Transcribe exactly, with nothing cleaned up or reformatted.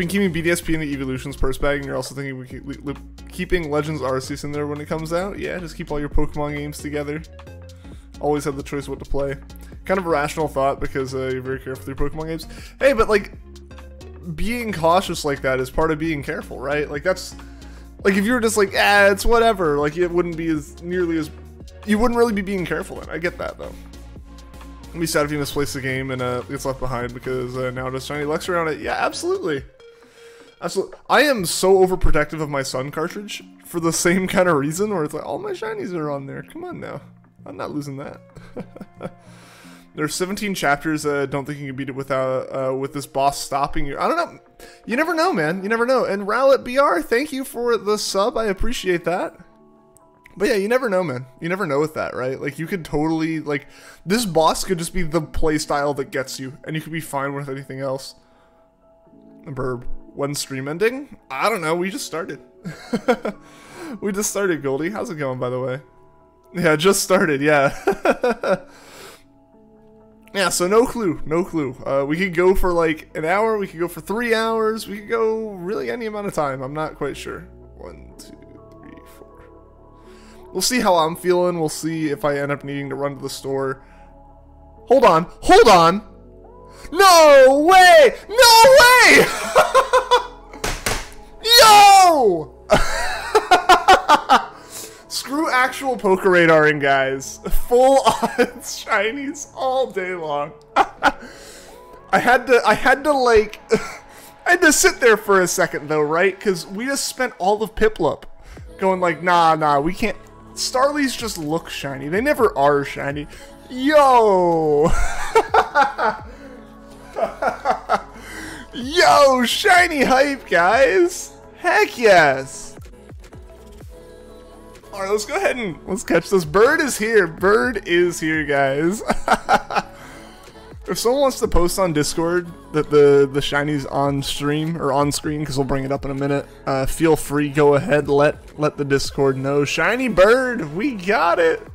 been keeping B D S P and the Eeveelutions purse bag, and you're also thinking we keep, we, keeping Legends Arceus in there when it comes out. Yeah, just keep all your Pokemon games together. Always have the choice what to play. Kind of a rational thought, because uh, you're very careful with your Pokemon games. Hey, but like, being cautious like that is part of being careful, right? Like that's, like if you were just like, ah, it's whatever, like it wouldn't be as nearly as, you wouldn't really be being careful then. I get that though. It'd be sad if you misplace the game and uh, it's left behind because uh, now it has Shiny Luxray on it. Yeah, absolutely. Absolutely. I am so overprotective of my Sun cartridge for the same kind of reason where it's like, all my Shinies are on there. Come on now. I'm not losing that. There's seventeen chapters. I uh, don't think you can beat it without uh, with this boss stopping you. I don't know. You never know, man. You never know. And RalitBR, thank you for the sub. I appreciate that. But yeah, you never know, man. You never know with that, right? Like, you could totally, like, this boss could just be the playstyle that gets you, and you could be fine with anything else. Burb. When stream ending? I don't know. We just started. We just started, Goldie. How's it going, by the way? Yeah, just started, yeah. Yeah, so no clue. No clue. Uh, we could go for, like, an hour. We could go for three hours. We could go really any amount of time. I'm not quite sure. One, two. We'll see how I'm feeling. We'll see if I end up needing to run to the store. Hold on. Hold on. No way. No way. Yo. Screw actual Pokeradaring, guys. Full on Shinies all day long. I had to, I had to like, I had to sit there for a second though, right? Because we just spent all of Piplup going like, nah, nah, we can't. Starlies just look shiny. They never are shiny. Yo! Yo, shiny hype, guys! Heck yes! Alright, let's go ahead and let's catch this. Bird is here. Bird is here, guys. If someone wants to post on Discord that the, the shinies on stream or on screen, because we'll bring it up in a minute, uh, feel free, go ahead, let let the Discord know. Shiny bird, we got it.